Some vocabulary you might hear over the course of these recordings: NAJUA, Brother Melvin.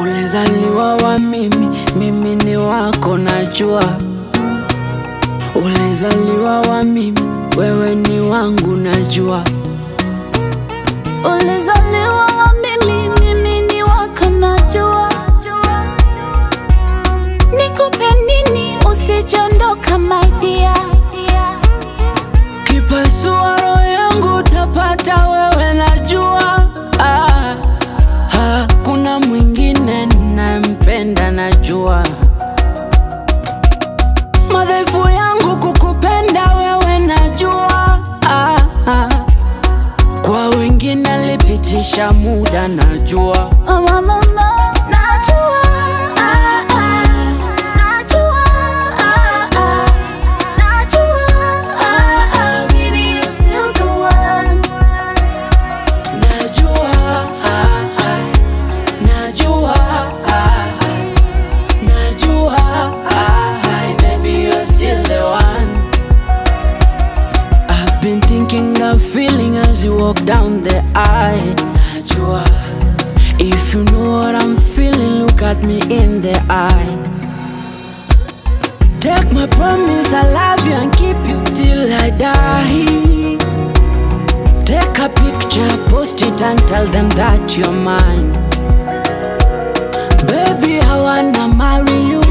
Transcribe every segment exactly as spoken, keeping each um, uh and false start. Ulizaliwa wa mimi, mimi ni wako najua. Ulizaliwa wa mimi, wewe ni wangu najua. Ulizaliwa wa mimi, mimi ni wako najua. Nikupe nini usijondoka maidia. Kipasua roho yangu utapata wewe najua. Hakuna mwingine ninampenda najua. Madhaifu yangu kukupenda wewe najua. Kwa wengine nilipitisha muda najua. Mama najua. Walk down the aisle, Najua. If you know what I'm feeling, look at me in the eye. Take my promise, I love you and keep you till I die. Take a picture, post it and tell them that you're mine. Baby, I wanna marry you.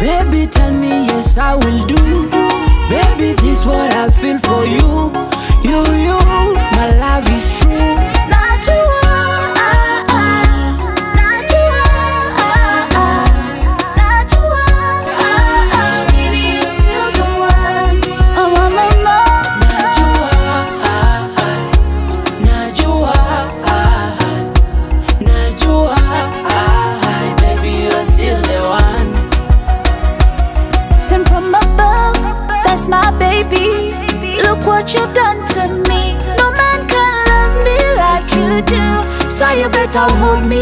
Baby, tell me yes, I will do. Baby, this is what I feel for you. You, you, my love is true. Najua. What you've done to me, no man can love me like you do. So you better hold me.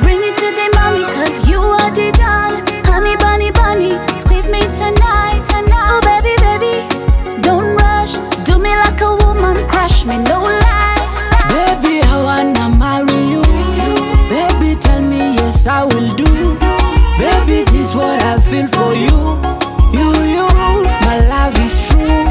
Bring me to the mommy, cause you are the dawn. Honey, bunny, bunny, squeeze me tonight. Oh baby, baby, don't rush. Do me like a woman, crush me, no lie. Baby, I wanna marry you. Baby, tell me yes, I will do. Baby, this is what I feel for you. You, you, my love is true.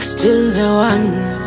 Still the one.